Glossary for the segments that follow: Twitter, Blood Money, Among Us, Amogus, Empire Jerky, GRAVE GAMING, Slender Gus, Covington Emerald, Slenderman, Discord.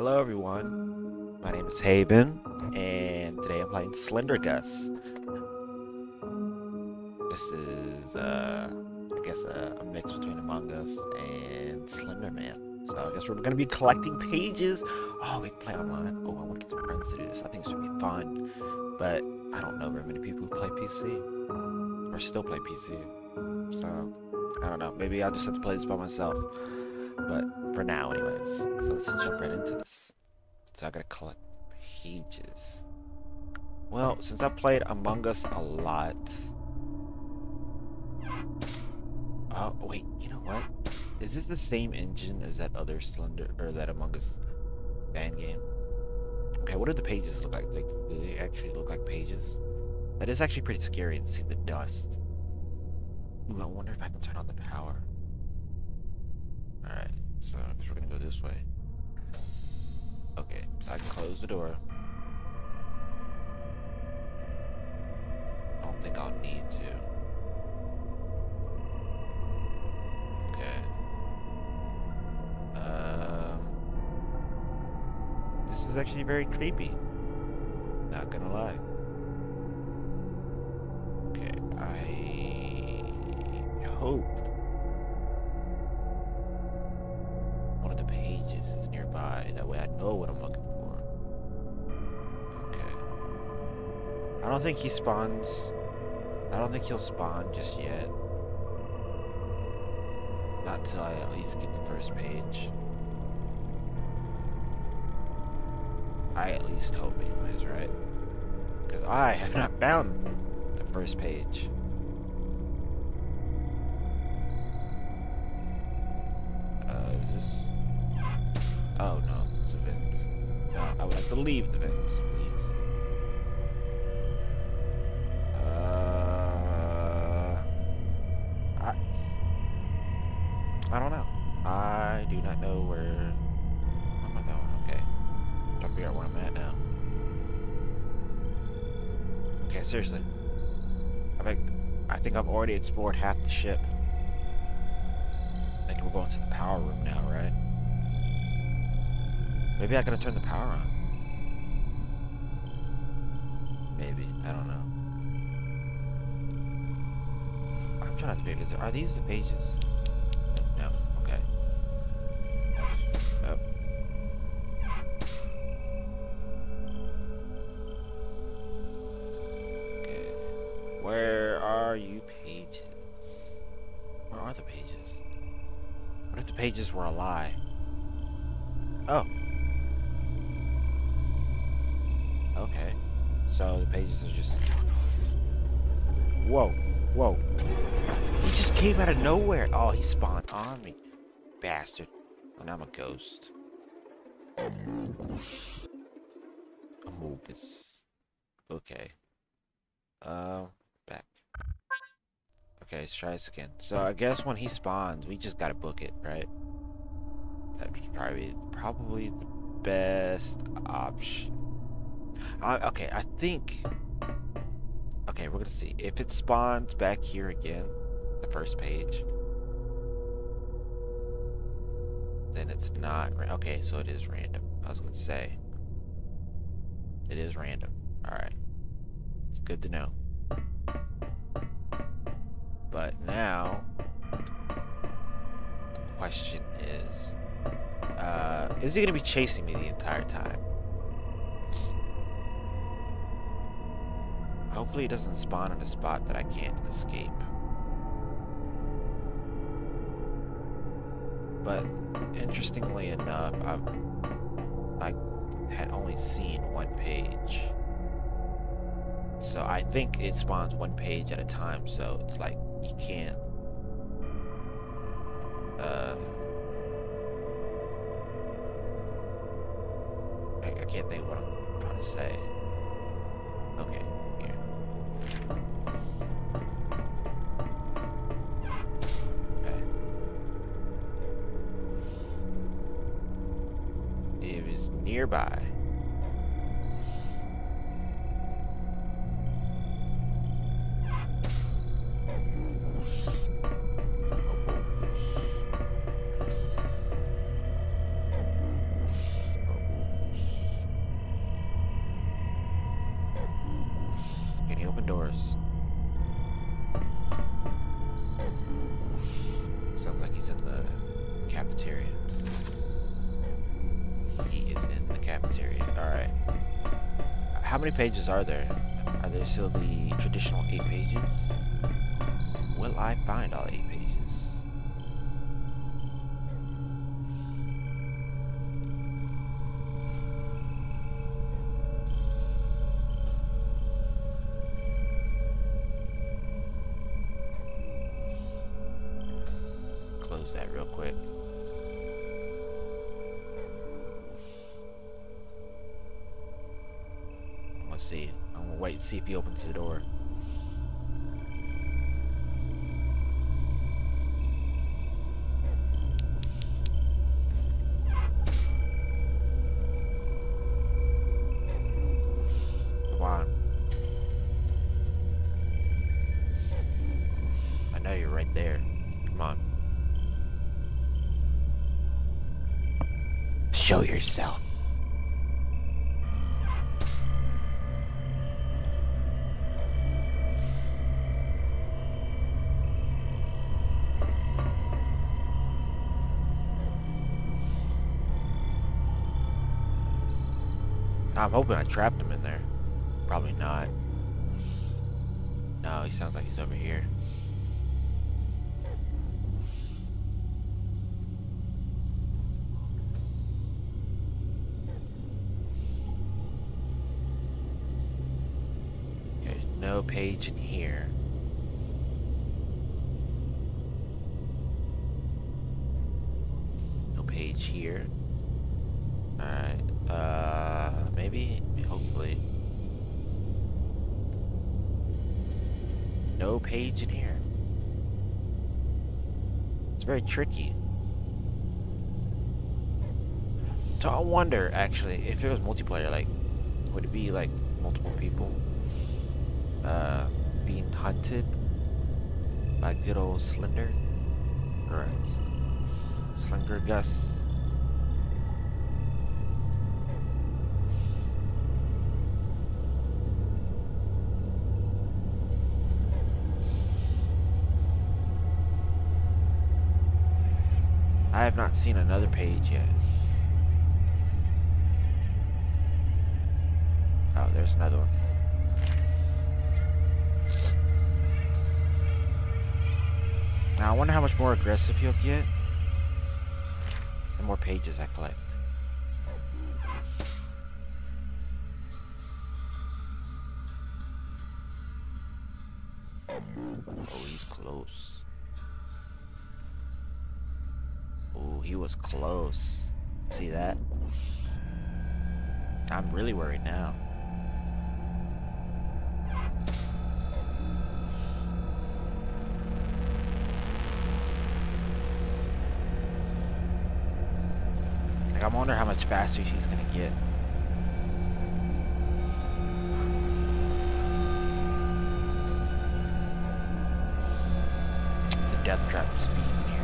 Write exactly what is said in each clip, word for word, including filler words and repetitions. Hello everyone, my name is Haven, and today I'm playing Slender Gus. This is, uh, I guess, a, a mix between Among Us and Slenderman. So I guess we're going to be collecting pages. Oh, we can play online. Oh, I want to get some friends to do this. I think it should be fun, but I don't know very many people who play P C, or still play P C, so I don't know. Maybe I'll just have to play this by myself. But for now, anyways, so let's jump right into this. So I gotta collect pages. Well, since I played Among Us a lot. Oh wait, you know what? Is this the same engine as that other Slender or that Among Us fan game? Okay, what do the pages look like? Like, do they actually look like pages? That is actually pretty scary to see the dust. Ooh, I wonder if I can turn on the power. Alright, so I guess we're gonna go this way. Okay, so I can close the door. I don't think I'll need to. Okay. Um, this is actually very creepy. Not gonna lie. Okay, I hope pages is nearby, that way I know what I'm looking for. Okay. I don't think he spawns. I don't think he'll spawn just yet. Not till I at least get the first page. I at least hope anyways, right? Because I have not found the first page. Uh, is this... Oh no, it's a vent. No, I would like to leave the vents, please. Uh, I, I don't know. I do not know where am I going. Okay, trying to figure out where I'm at now. Okay, seriously. I think I think I've already explored half the ship. I think we're going to the power room now, right? Maybe I gotta turn the power on. Maybe. I don't know. I'm trying not to be because are these the pages? No. Okay. Oh. Okay. Where are you pages? Where are the pages? What if the pages were a lie? Oh. Okay, so the pages are just... Whoa, whoa. He just came out of nowhere. Oh, he spawned on me. Bastard. And I'm a ghost. Amogus. Okay. Uh, back. Okay, let's try this again. So I guess when he spawns, we just gotta book it, right? That's probably, probably the best option. Uh, okay, I think... Okay, we're gonna see. If it spawns back here again, the first page, then it's not... Okay, so it is random. I was gonna say. It is random. Alright. It's good to know. But now... The question is... Uh, is he gonna be chasing me the entire time? Hopefully it doesn't spawn in a spot that I can't escape. But interestingly enough, I've, I had only seen one page. So I think it spawns one page at a time, so it's like you can't... Uh, I, I can't think of what I'm trying to say. Okay. Nearby. open doors. Sounds like he's in the cafeteria. He is in the cafeteria. Alright. How many pages are there? Are there still the traditional eight pages? Will I find all eight pages? Close that real quick. I'm gonna see. I'm gonna wait and see if he opens the door. Show yourself. I'm hoping I trapped him in there. Probably not. No, he sounds like he's over here. No page in here. No page here. Alright. Uh, maybe? Hopefully. No page in here. It's very tricky. So I wonder, actually, if it was multiplayer, like, would it be, like, multiple people? Uh, being hunted by good old Slender or Slinger Gus. I have not seen another page yet. Oh, there's another one. Now I wonder how much more aggressive he'll get the more pages I collect. Oh, he's close. Oh, he was close. See that? I'm really worried now. I wonder how much faster she's gonna get. The death trap speed in here.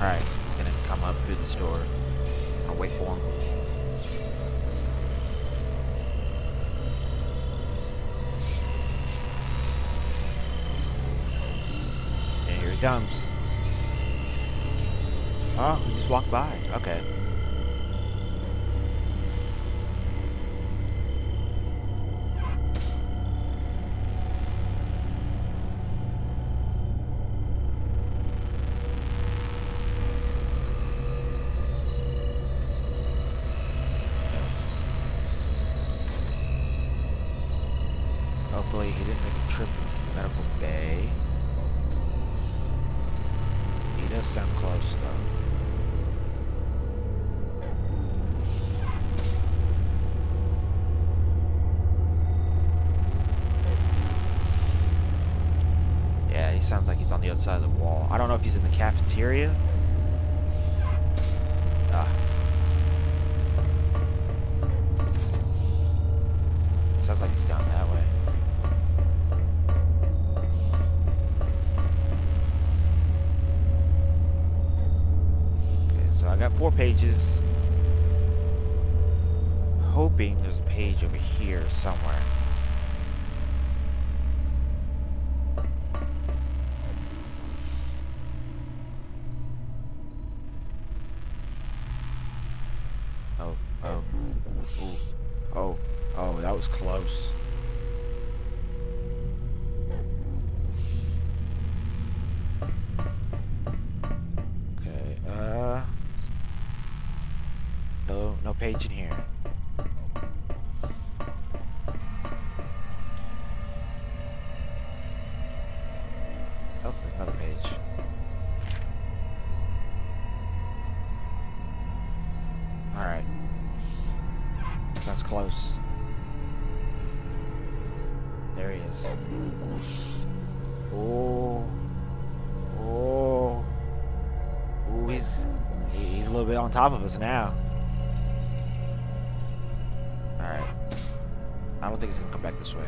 Alright, he's gonna come up through the store. I'll wait for him. And here he comes. Oh, he just walked by. Okay. Hopefully he didn't make a trip into the medical bay. He does sound close though. Yeah, he's sounds like he's on the other side of the wall. I don't know if he's in the cafeteria. Ah. Sounds like he's down that way. Okay, so I got four pages. Hoping there's a page over here somewhere. Oh, oh, oh, oh, oh, that was close. Okay, uh, no, no page in here. Oh, there's another page. Alright. That's close. There he is. Oh. Oh. Ooh, he's, he's a little bit on top of us now. Alright. I don't think he's gonna come back this way.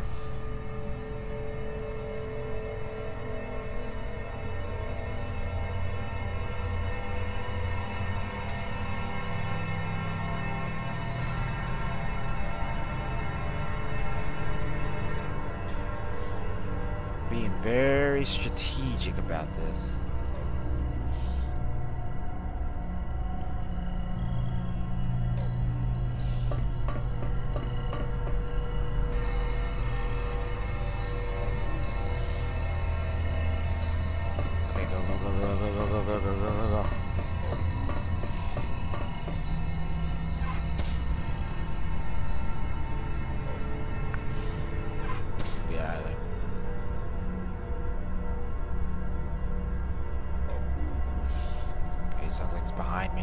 Being very strategic about this. Okay, go, go, go, go, go, go, go, go, go, go, go, go. Something's behind me.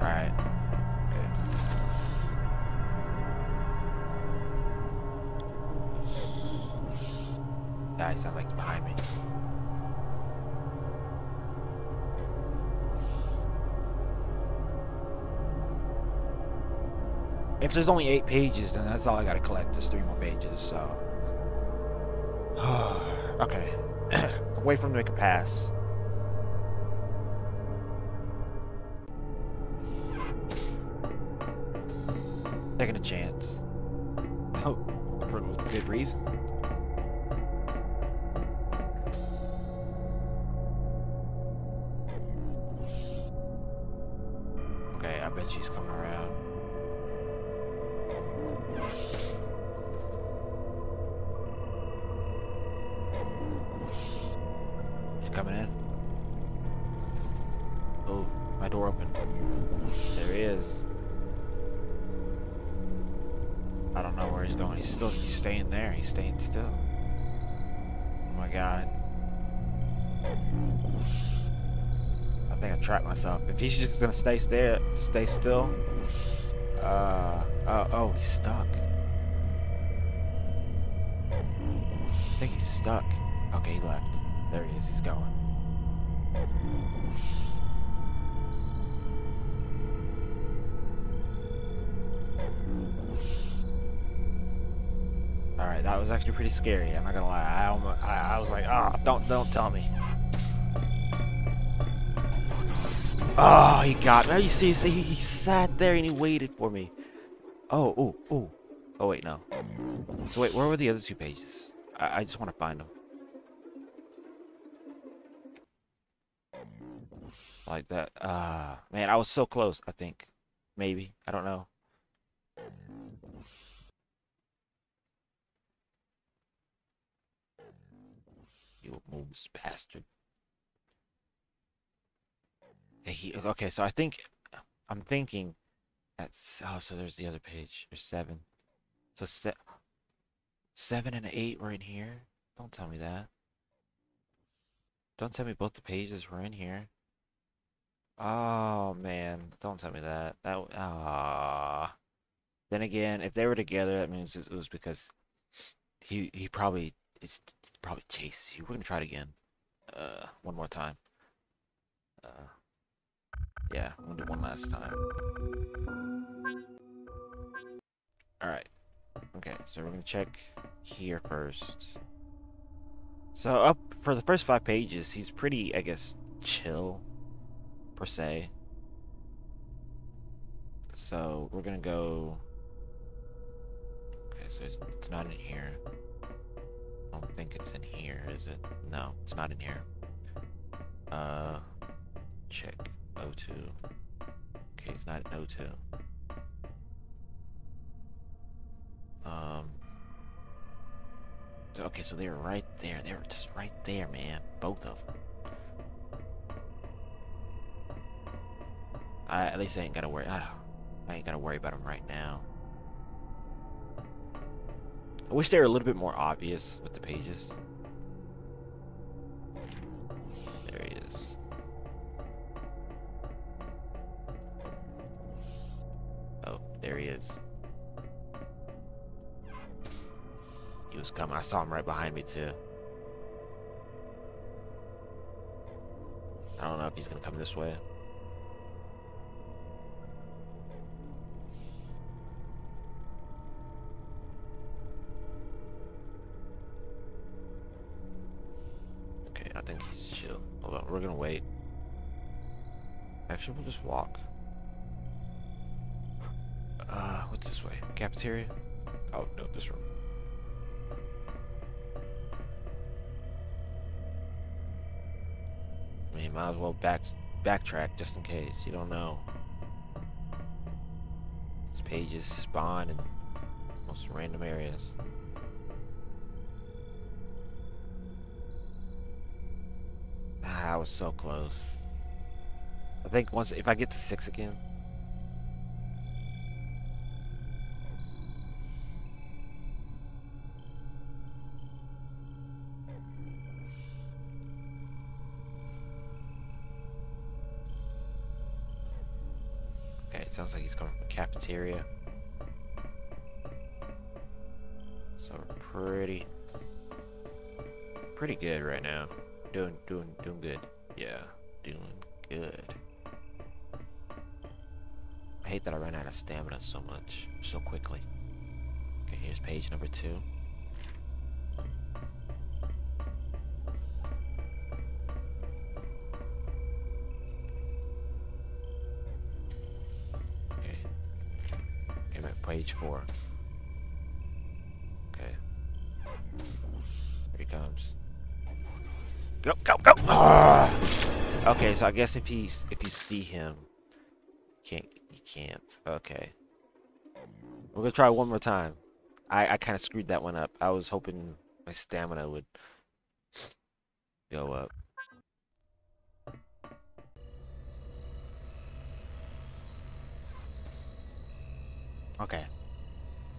Alright. Okay. Nah, something's behind me. If there's only eight pages, then that's all I gotta collect. There's three more pages, so. Okay. Away from the pass. Taking a chance. Oh, for good reason. Okay, I bet she's coming around. She's coming in. Oh, my door opened. There he is. I don't know where he's going. He's still, he's staying there. He's staying still. Oh my god. I think I trapped myself. If he's just gonna stay there, stay still. Uh, uh, oh, he's stuck. I think he's stuck. Okay, he left. There he is. He's going. Alright, that was actually pretty scary, I'm not gonna lie. I almost, I, I was like, ah, oh, don't, don't tell me. Oh, he got me. You see, see, he, he sat there and he waited for me. Oh, oh, oh. Oh, wait, no. So wait, where were the other two pages? I, I just want to find them. Like that. Ah, uh, man, I was so close, I think. Maybe. I don't know. You moves, bastard. He, okay, so I think I'm thinking that's oh, so there's the other page. There's seven. So se seven and eight were in here. Don't tell me that. Don't tell me both the pages were in here. Oh man, don't tell me that. That ah. Then again, if they were together, that means it was because he he probably it's. probably chase you. We're gonna try it again. Uh, one more time. Uh, yeah, I'm gonna do one last time. Alright. Okay, so we're gonna check here first. So, up for the first five pages, he's pretty, I guess, chill, per se. So, we're gonna go... Okay, so it's, it's not in here. I don't think it's in here, is it? No, it's not in here. Uh, check O two. Okay, it's not in O two. Um... Okay, so they were right there. They were just right there, man. Both of them. I, at least I ain't gotta worry. I, I ain't gotta worry about them right now. I wish they were a little bit more obvious with the pages. There he is. Oh, there he is. He was coming. I saw him right behind me, too. I don't know if he's gonna come this way. Okay, I think he's chill. Hold on, we're gonna wait. Actually, we'll just walk. Uh, what's this way? Cafeteria? Oh, no, this room. Might as well back backtrack just in case. You don't know. These pages spawn in most random areas. Ah, I was so close. I think once if I get to six again. Sounds like he's coming from the cafeteria. So we're pretty, pretty good right now. Doing, doing, doing good. Yeah, doing good. I hate that I ran out of stamina so much, so quickly. Okay, here's page number two. Page four. Okay. Here he comes. Go, go, go! Ah! Okay, so I guess if he's if you see him, you can't you can't. Okay. We're gonna try one more time. I I kind of screwed that one up. I was hoping my stamina would go up. Okay,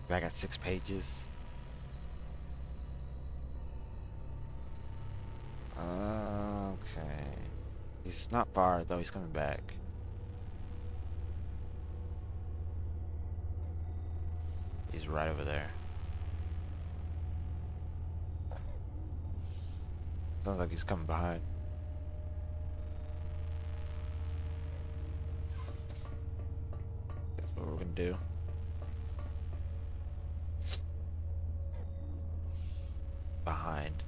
I got six pages. Okay, he's not far though, he's coming back. He's right over there. Sounds like he's coming behind. That's what we're gonna do. Behind.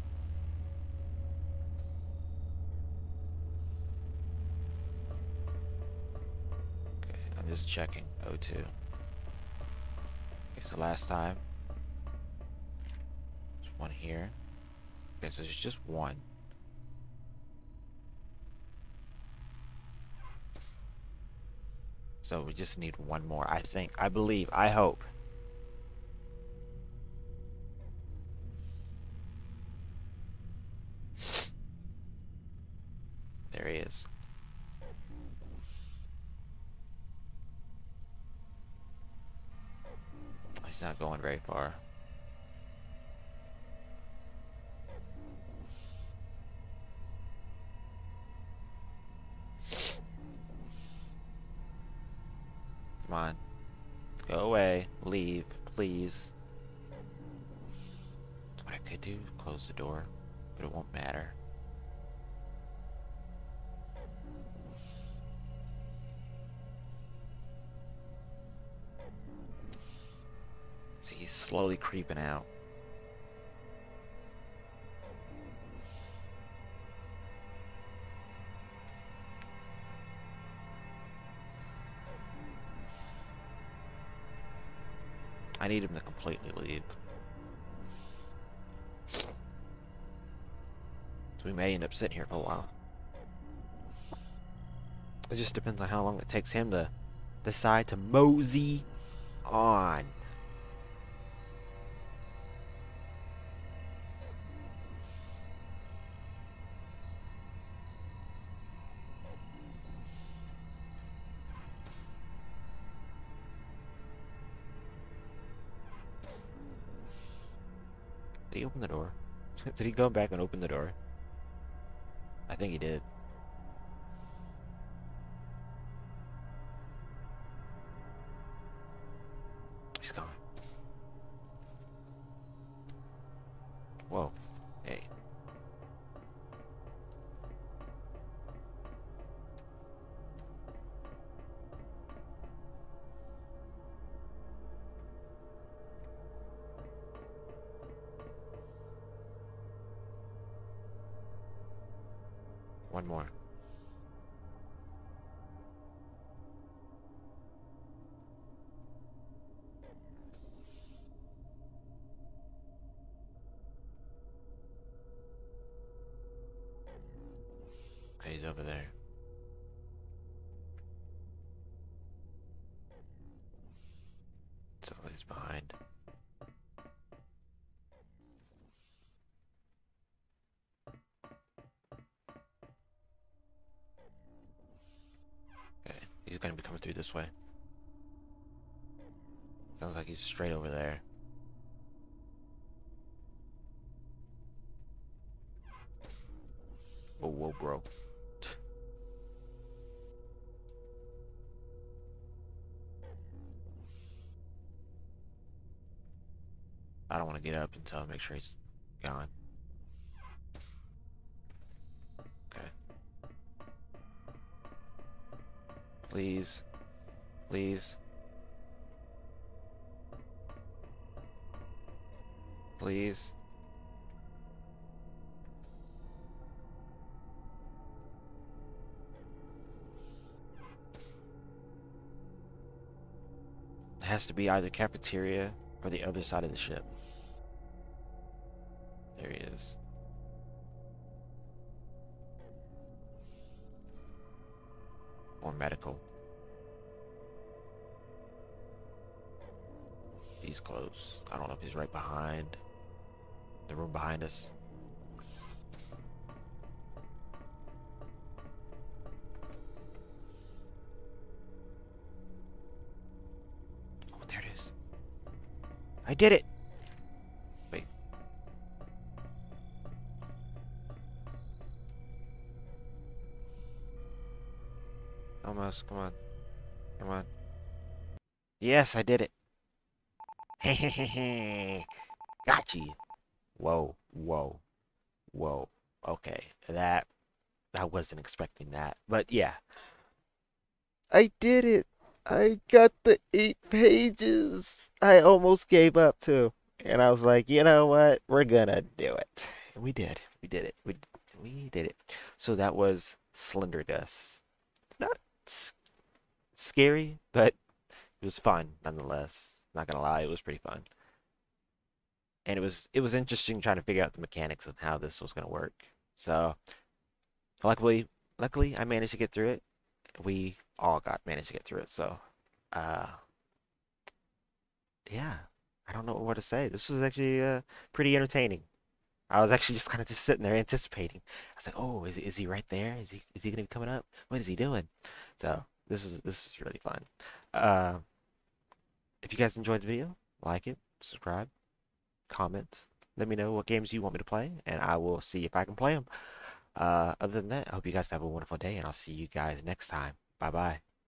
Okay, I'm just checking O two. Okay, so last time. There's one here. Okay, so there's just one. So we just need one more, I think. I believe. I hope. There he is. He's not going very far. Come on. Go away. Leave, please. What I could do, close the door. but it won't matter. See, he's slowly creeping out. I need him to completely leave. So we may end up sitting here for a while. It just depends on how long it takes him to decide to mosey on. Did he open the door? Did he go back and open the door? I think he did. He's gone. Whoa. Hey. One more. Okay, he's over there. So he's behind. He's gonna be coming through this way. Sounds like he's straight over there. Whoa, whoa, bro. I don't want to get up until I make sure he's gone. Please, please, please. It has to be either cafeteria or the other side of the ship. There he is. Or medical. He's close. I don't know if he's right behind the room behind us. Oh, there it is. I did it. Wait. Almost, come on. Come on. Yes, I did it. Hehehehe. Got you. Whoa, whoa, whoa. Okay, that, I wasn't expecting that, but yeah. I did it. I got the eight pages. I almost gave up too. And I was like, you know what? We're gonna do it. And we did. We did it. We, we did it. So that was Slender Gus. Not scary, but it was fun nonetheless. Not gonna lie, it was pretty fun, and it was it was interesting trying to figure out the mechanics of how this was gonna work. So, luckily, luckily I managed to get through it. We all got managed to get through it. So, uh, yeah, I don't know what to say. This was actually uh, pretty entertaining. I was actually just kind of just sitting there anticipating. I was like, oh, is is he right there? Is he is he gonna be coming up? What is he doing? So this is this is really fun. Uh, If you guys enjoyed the video, like it, subscribe, comment. Let me know what games you want me to play, and I will see if I can play them. Uh, other than that, I hope you guys have a wonderful day, and I'll see you guys next time. Bye-bye.